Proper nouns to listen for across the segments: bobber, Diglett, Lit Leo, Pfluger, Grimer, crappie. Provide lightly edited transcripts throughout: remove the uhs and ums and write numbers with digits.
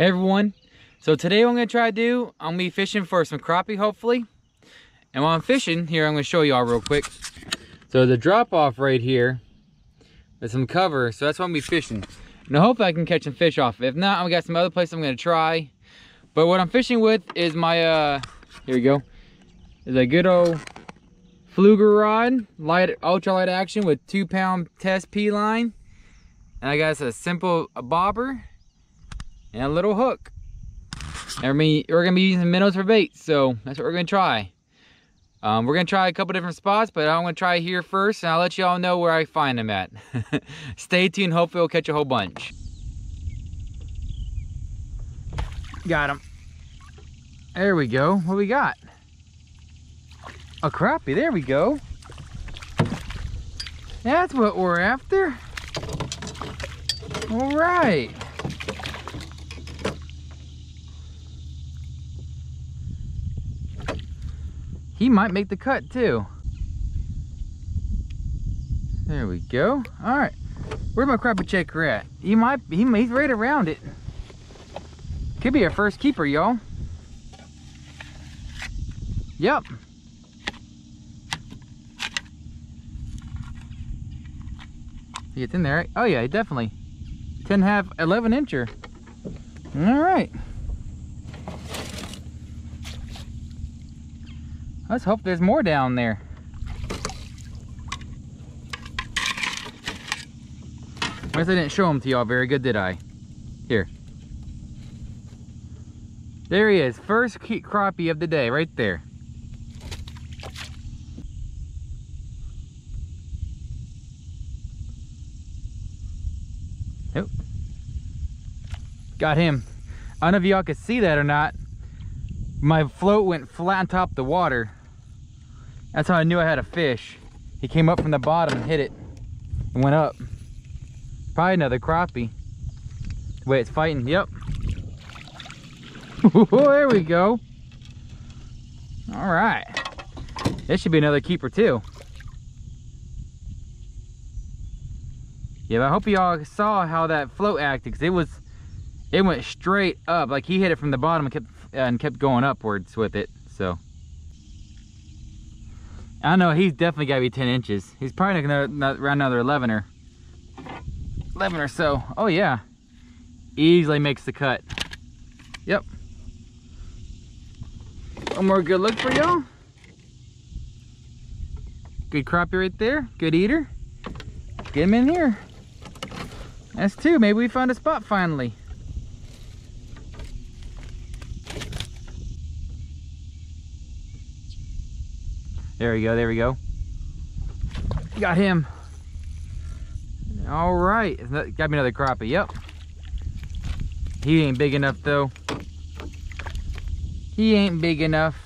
Hey everyone, so today what I'm going to try to do, I'm going to be fishing for some crappie hopefully. And while I'm fishing here, I'm going to show y'all real quick. So the drop off right here, there's some cover, so that's what I'm going to be fishing. And I hope I can catch some fish off. If not, I've got some other place I'm going to try. But what I'm fishing with is my, here we go, is a good old Pfluger rod, light, ultra light action with 2 pound test P line. And I got a simple bobber. And a little hook. I mean, we're gonna be using minnows for bait, so that's what we're gonna try. We're gonna try a couple different spots, but I'm gonna try here first, and I'll let you all know where I find them at. Stay tuned, hopefully we'll catch a whole bunch. Got him. There we go. What we got? A crappie. There we go. That's what we're after. All right. He might make the cut too. There we go. All right, where'd my crappie checker at? He's right around it. Could be our first keeper, y'all. Yep. He gets in there, right? Oh yeah, definitely. 10.5, 11-incher. All right. Let's hope there's more down there. I guess I didn't show him to y'all very good, did I? Here. There he is, first crappie of the day, right there. Nope. Got him. I don't know if y'all could see that or not. My float went flat on top of the water. That's how I knew I had a fish. He came up from the bottom and hit it and went up. Probably another crappie. The way it's fighting, yep. Ooh, there we go. All right. This should be another keeper too. Yeah, but I hope y'all saw how that float acted, because it went straight up. Like he hit it from the bottom and kept going upwards with it, so. I know he's definitely gotta be 10 inches. He's probably not around another 11 or so. Oh yeah, easily makes the cut. Yep. One more good look for y'all. Good crappie right there, good eater. Get him in here. That's two, maybe we found a spot finally. There we go, there we go. Got him. All right, got me another crappie, yep. He ain't big enough though. He ain't big enough.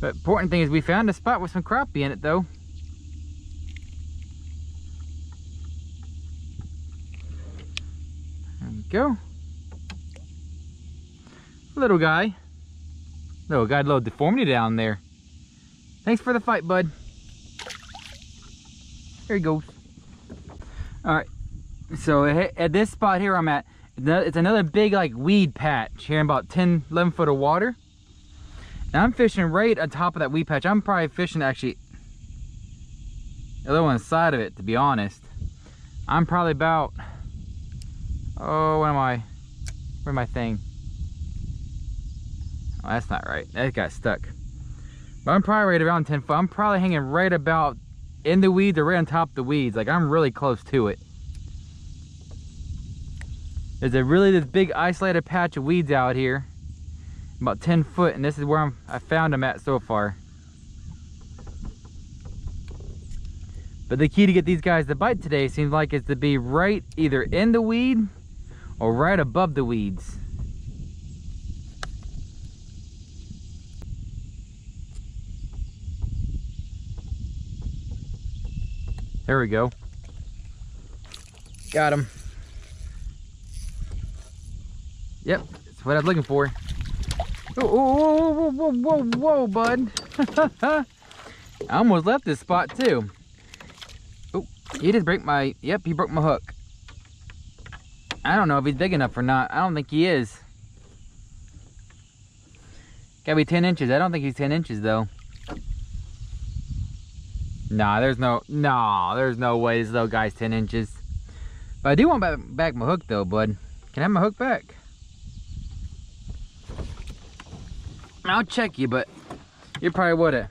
But important thing is we found a spot with some crappie in it though. There we go. Little guy. Oh, got a little deformity down there. Thanks for the fight, bud. There he goes. All right, so at this spot here I'm at, it's another big like weed patch here in about 10, 11 foot of water. Now I'm fishing right on top of that weed patch. I'm probably fishing actually a little on the side of it, to be honest. I'm probably about, oh, what am I? Where's my thing? Oh, that's not right, that got stuck. But I'm probably right around 10 foot. I'm probably hanging right about in the weeds or right on top of the weeds. Like I'm really close to it. There's a really this big isolated patch of weeds out here. About 10 foot, and this is where I found them at so far. But the key to get these guys to bite today seems like is to be right either in the weed or right above the weeds. There we go. Got him. Yep, that's what I was looking for. Oh, whoa, whoa, whoa, whoa, whoa, bud. I almost left this spot too. Oh, he just broke my, yep, he broke my hook. I don't know if he's big enough or not. I don't think he is. Gotta be 10 inches. I don't think he's 10 inches though. Nah, there's no way this little guy's 10 inches. But I do want back my hook though, bud. Can I have my hook back? I'll check you, but you probably would've.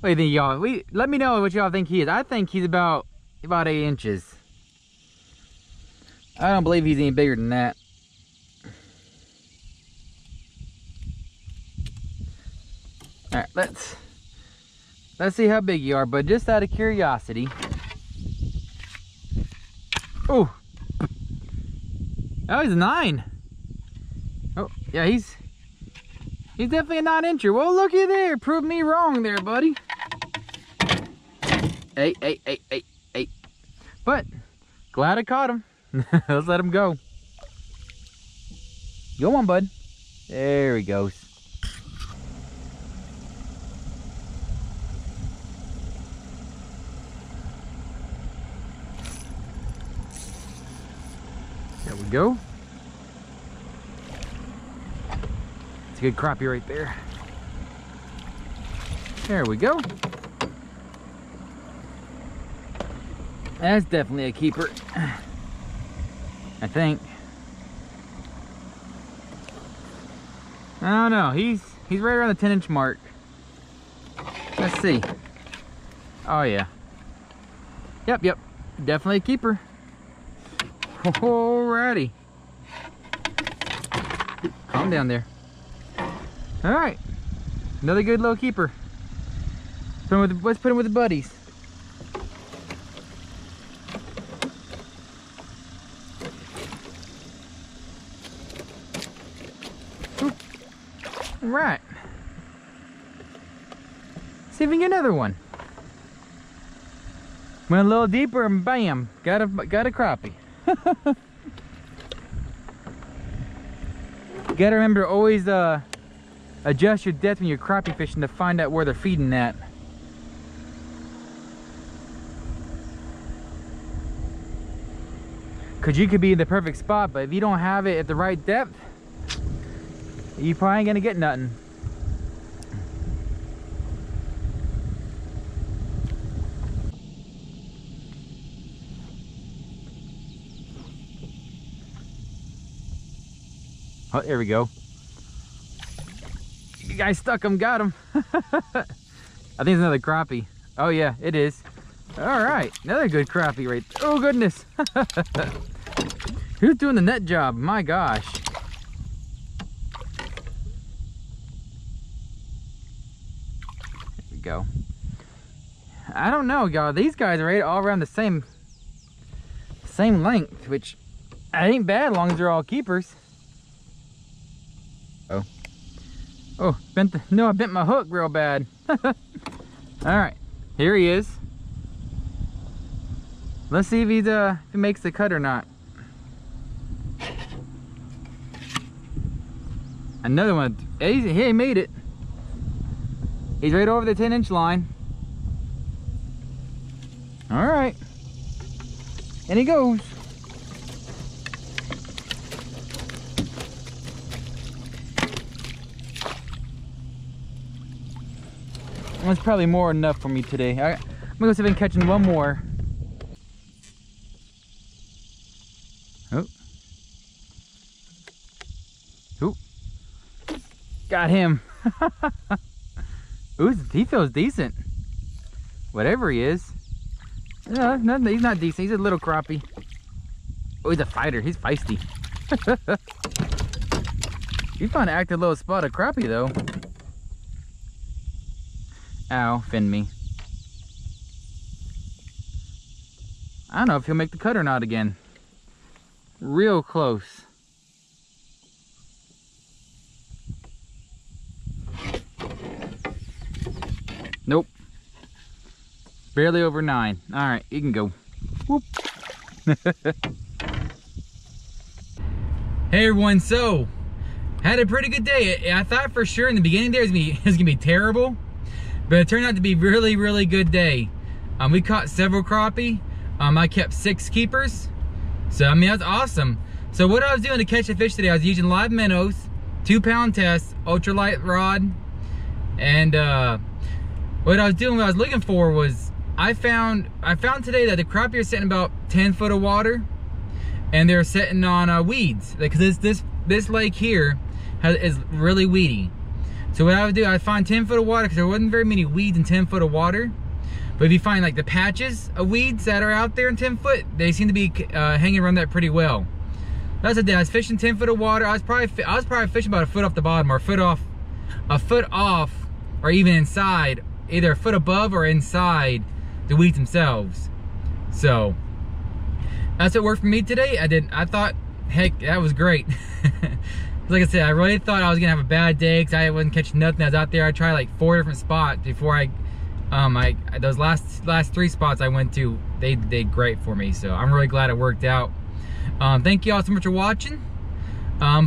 What do you think, y'all? Let me know what y'all think he is. I think he's about 8 inches. I don't believe he's any bigger than that. All right, let's see how big you are, but just out of curiosity. Oh, that was 9. Oh, yeah, he's definitely a 9-incher. Well, looky there, prove me wrong there, buddy. Hey. But glad I caught him. Let's let him go. Go on, bud. There he goes. There we go. It's a good crappie right there. There we go. That's definitely a keeper. I think. I don't know. He's right around the 10-inch mark. Let's see. Oh yeah. Yep. Definitely a keeper. Alrighty. Calm down there. All right. Another good little keeper. Let's put him with the buddies. Right. See if we can get another one. Went a little deeper and bam, got a crappie. You gotta remember to always adjust your depth when you're crappie fishing to find out where they're feeding at. Cause you could be in the perfect spot, but if you don't have it at the right depth, you probably ain't gonna get nothing. Oh, there we go. You guys stuck him, got him. I think it's another crappie. Oh yeah, it is. All right, another good crappie right there. Oh goodness. Who's doing the net job? My gosh. Go. I don't know, y'all. These guys are right all around the same length, which ain't bad as long as they're all keepers. Oh, I bent my hook real bad. All right, here he is. Let's see if he makes the cut or not. Another one. He made it. He's right over the 10-inch line. All right. And he goes. That's probably more enough for me today. All right. I'm gonna go see if I can catch him one more. Oh. Ooh. Got him. Ooh, he feels decent. Whatever he is. No, nothing, he's not decent. He's a little crappie. Oh, he's a fighter. He's feisty. You found an active little spot of crappie, though. Ow, fin me. I don't know if he'll make the cut or not again. Real close. Nope. Barely over 9. All right, you can go. Whoop. Hey everyone, so had a pretty good day. I thought for sure in the beginning there it was gonna be terrible, but it turned out to be really, really good day. We caught several crappie. I kept 6 keepers, so I mean that's awesome. So what I was doing to catch the fish today, I was using live minnows, 2-pound test, ultralight rod, and what I was doing, what I was looking for was, I found today that the crappie are sitting about 10 foot of water, and they're sitting on weeds, because this lake here is really weedy. So what I would do, I'd find 10 foot of water, because there wasn't very many weeds in 10 foot of water. But if you find like the patches of weeds that are out there in 10 foot, they seem to be hanging around that pretty well. That's what I did. I was fishing 10 foot of water. I was probably fishing about a foot off the bottom, or a foot off, or even inside, either a foot above or inside the weeds themselves. So that's what worked for me today. I thought, heck, that was great. Like I said, I really thought I was gonna have a bad day because I wasn't catching nothing. I was out there. I tried like 4 different spots before those last 3 spots I went to, they did great for me. So I'm really glad it worked out. Thank you all so much for watching.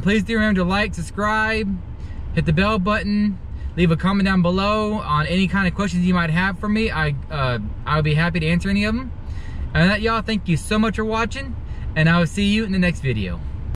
Please do remember to like, subscribe, hit the bell button, leave a comment down below on any kind of questions you might have for me. I'll be happy to answer any of them. And that, y'all, thank you so much for watching, and I will see you in the next video.